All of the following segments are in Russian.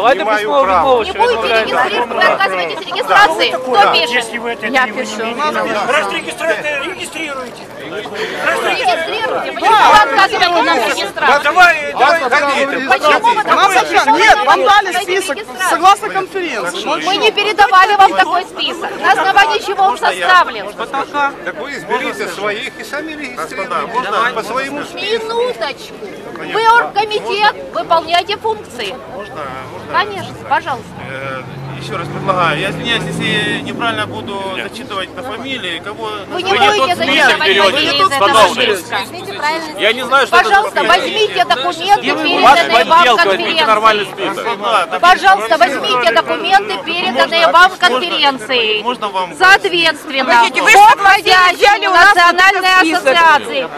давайте письмо любого человека. Кто пишет? Я пишу. Раз регистрируйте. Нет, вам дали список, согласно конференции. Мы не передавали вам такой список. На основании чего он составлен? Так вы изберите своих и сами регистрируйте. По своему списку. Минуточку. Вы оргкомитет, выполняйте функции. Можно? Конечно, пожалуйста. Еще раз предлагаю, я извиняюсь, если неправильно буду зачитывать по фамилии, кого... Вы не будете зачитывать фамилии из этого списка. Я не знаю, что пожалуйста, возьмите документы, переданные вам в конференции. Пожалуйста, возьмите документы, переданные вам в конференции. Соответственно, по хозяйству Национальной ассоциации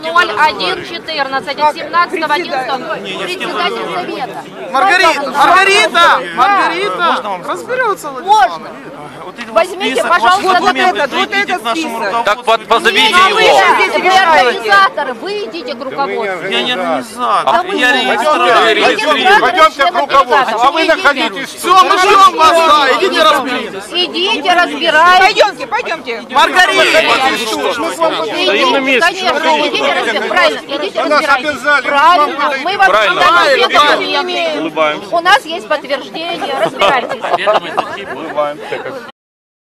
17-86-01-14 от 17.11 председатель совета. Маргарита, можно вам разберется? Можно. Возьмите, пожалуйста, вот этот список. Так позовите его. Организаторы, выйдите к руководству. Я не организатор. Я регистрирую. Пойдемте к руководству. А вы находитесь. Все, мы ждем вас. Идите разбирайтесь. Идите разбирайтесь. Пойдемте. Маргарита. Стоим на месте. Конечно, идите разбирайтесь. Правильно, идите разбирайтесь. Правильно. Мы вас не имеем. У нас есть подтверждение. Разбирайтесь.